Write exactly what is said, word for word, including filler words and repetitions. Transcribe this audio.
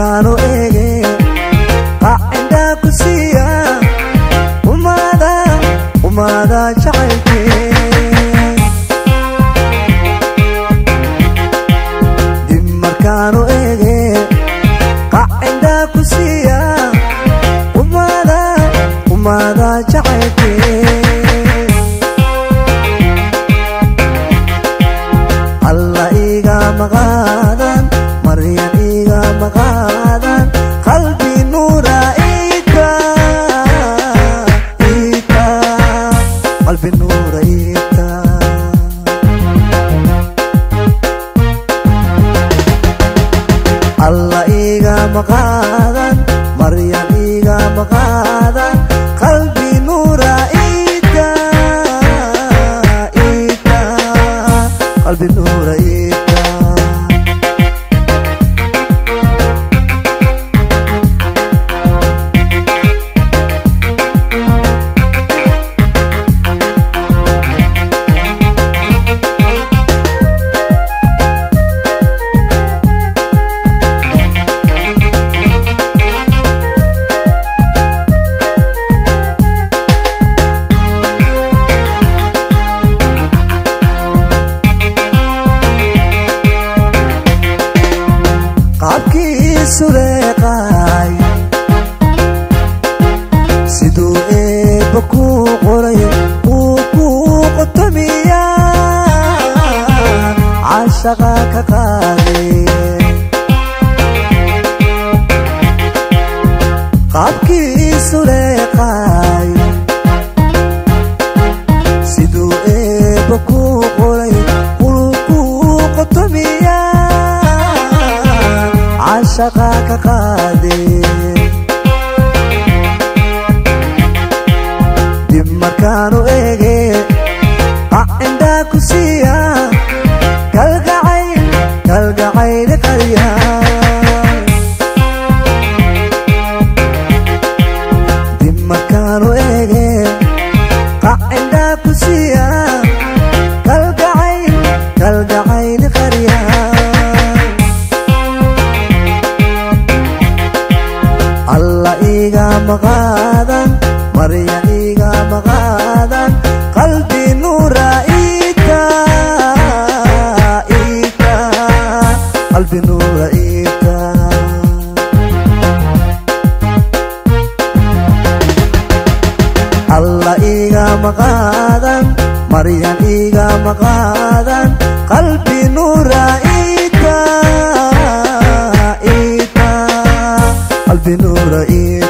kano ege aenda kusia umada umada chaite dimar kano ege aenda kusia umada umada chaite Allah iga magadan Maryam iga magadan qalbi nura ita ita qalbi nura ita Allah iga magadan Maryam iga magadan qalbi nura ita ita qalbi nura ita sureqay sidoo ee baku qoray oo ku qotamiya ashaqa ka qaday qabki sureqay sidoo ee baku qoray oo ku qotamiya ashaqa ka qaday dimarkaanu ege aenda kusiya kalgacay kalgacay qariya dimarkaanu ege aenda kusiya kalgacay kalgacay qariya Iga magadan, Maria iga magadan, qalbi nura ita, ita, qalbi nura ita. Allah iga magadan, Maria iga magadan, qalbi nura ita, ita, qalbi nura ita.